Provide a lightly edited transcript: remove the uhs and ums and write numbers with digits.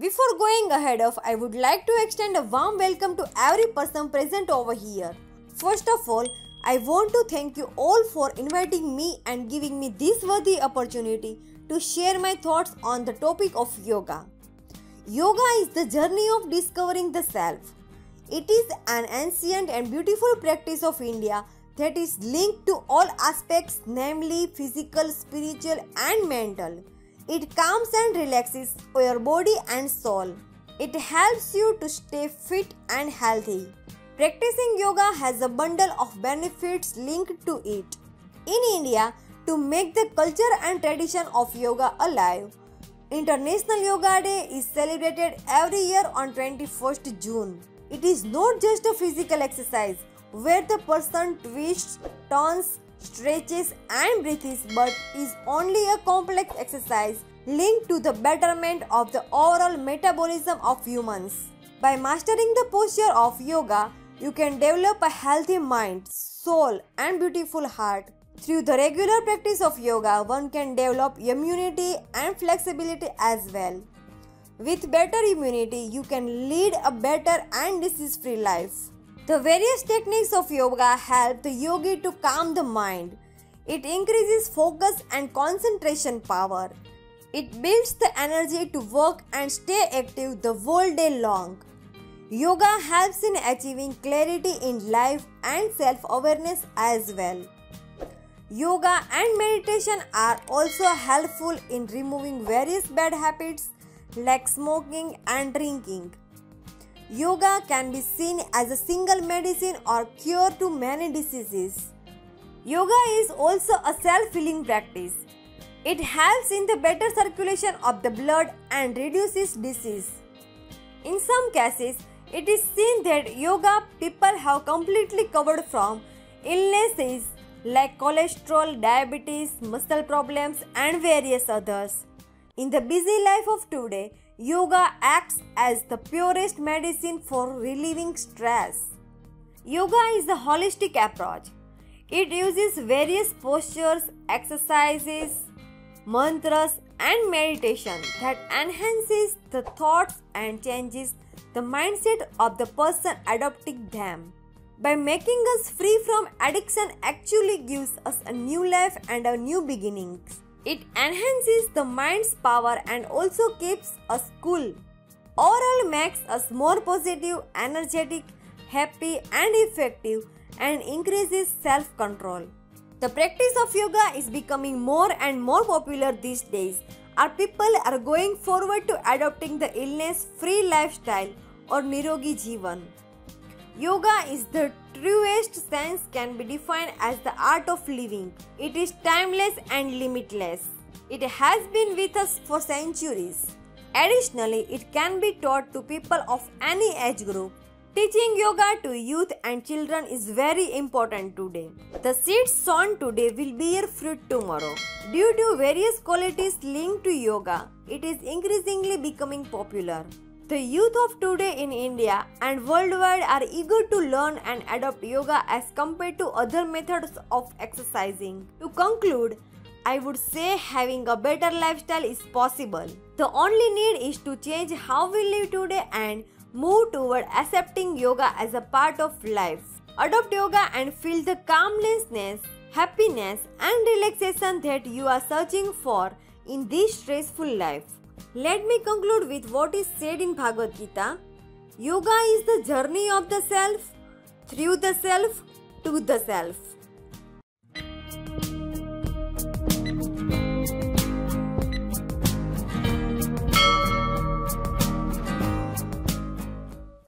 Before going ahead of, I would like to extend a warm welcome to every person present over here. First of all, I want to thank you all for inviting me and giving me this worthy opportunity to share my thoughts on the topic of yoga. Yoga is the journey of discovering the self. It is an ancient and beautiful practice of India that is linked to all aspects, namely physical, spiritual and mental. It calms and relaxes your body and soul. It helps you to stay fit and healthy. Practicing yoga has a bundle of benefits linked to it. In India, to make the culture and tradition of yoga alive, International Yoga Day is celebrated every year on 21st June. It is not just a physical exercise where the person twists, turns, stretches and breathes, but is only a complex exercise linked to the betterment of the overall metabolism of humans. By mastering the posture of yoga, you can develop a healthy mind, soul and beautiful heart. Through the regular practice of yoga, one can develop immunity and flexibility as well. With better immunity, you can lead a better and disease-free life. The various techniques of yoga help the yogi to calm the mind. It increases focus and concentration power. It builds the energy to work and stay active the whole day long. Yoga helps in achieving clarity in life and self-awareness as well. Yoga and meditation are also helpful in removing various bad habits like smoking and drinking. Yoga can be seen as a single medicine or cure to many diseases. Yoga is also a self-healing practice. It helps in the better circulation of the blood and reduces disease. In some cases, it is seen that yoga people have completely recovered from illnesses like cholesterol, diabetes, muscle problems and various others. In the busy life of today, yoga acts as the purest medicine for relieving stress. Yoga is a holistic approach. It uses various postures, exercises, mantras and meditation that enhances the thoughts and changes the mindset of the person adopting them. By making us free from addiction actually gives us a new life and a new beginnings. It enhances the mind's power and also keeps us cool. Overall makes us more positive, energetic, happy and effective and increases self-control. The practice of yoga is becoming more and more popular these days. Our people are going forward to adopting the illness-free lifestyle or nirogi jeevan. Yoga is the truest sense can be defined as the art of living. It is timeless and limitless. It has been with us for centuries. Additionally, it can be taught to people of any age group. Teaching yoga to youth and children is very important today. The seeds sown today will bear fruit tomorrow. Due to various qualities linked to yoga, it is increasingly becoming popular. The youth of today in India and worldwide are eager to learn and adopt yoga as compared to other methods of exercising. To conclude, I would say having a better lifestyle is possible. The only need is to change how we live today and move toward accepting yoga as a part of life. Adopt yoga and feel the calmness, happiness and relaxation that you are searching for in this stressful life. Let me conclude with what is said in Bhagavad Gita. Yoga is the journey of the self, through the self, to the self.